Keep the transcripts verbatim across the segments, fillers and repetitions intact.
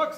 Box.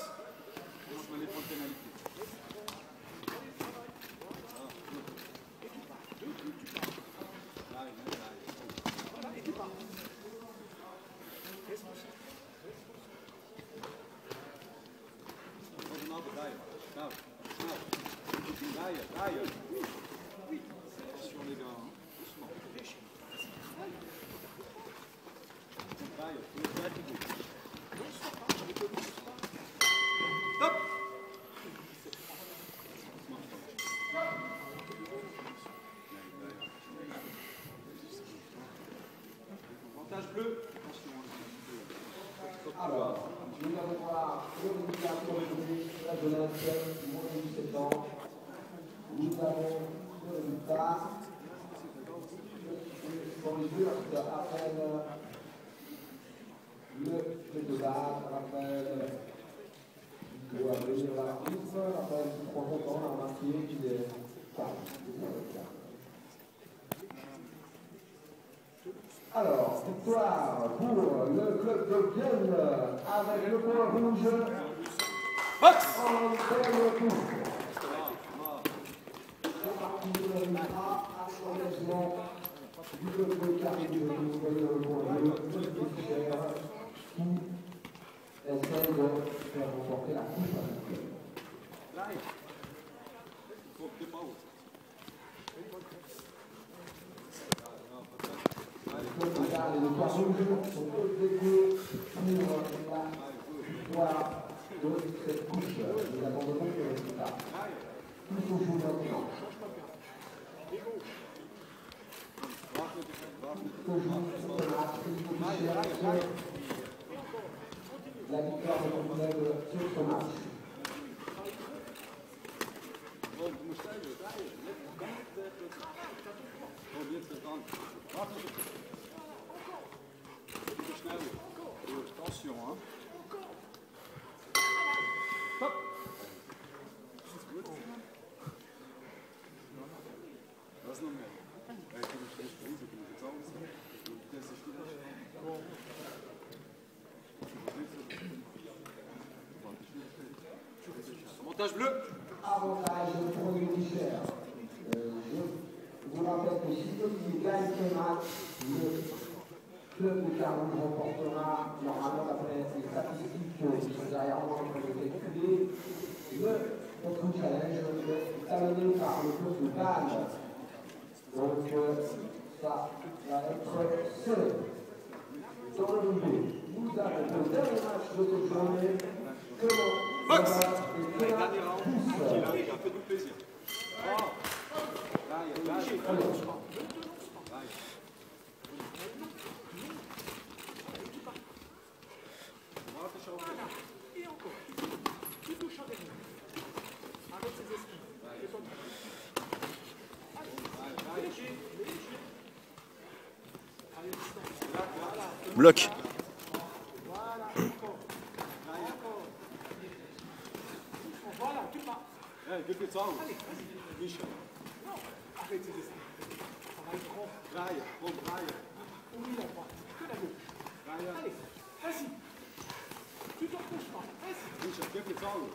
Alors, victoire pour le club de Bienne avec le point rouge. Box. C'est parti de la A à son engagement du club de carré de l'Union qui essaie de faire remporter la coupe. Les trois jours sont tous les deux pour la victoire de cette couche. Nous abandonnons le résultat. Tout au jour maintenant. Tout au jour maintenant. La victoire de la victoire sur ce match. Attention, hein. Stop. Was noch mehr? Ja, ich kann nicht schlecht springen, so kann ich jetzt auch nicht sagen. Der ist nicht gut. Avantage bleu. Avantage pour le Niger. Je vous rappelle que si vous gagnez ce match, le club de Caron remportera normalement d'après les statistiques qui sont derrière moi en train de calculer le contre challenge terminé par le club de Bienne. Donc ça va être seul. Dans le milieu, nous avons le dernier match de cette journée. Comment Box. Et là, pousse. Allez, faites-nous plaisir. Là, il y a là, bloc.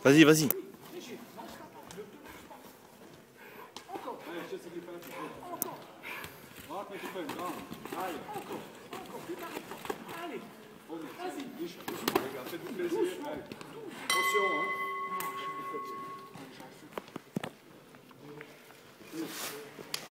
Vas-y, vas-y. Encore. Encore. Allez.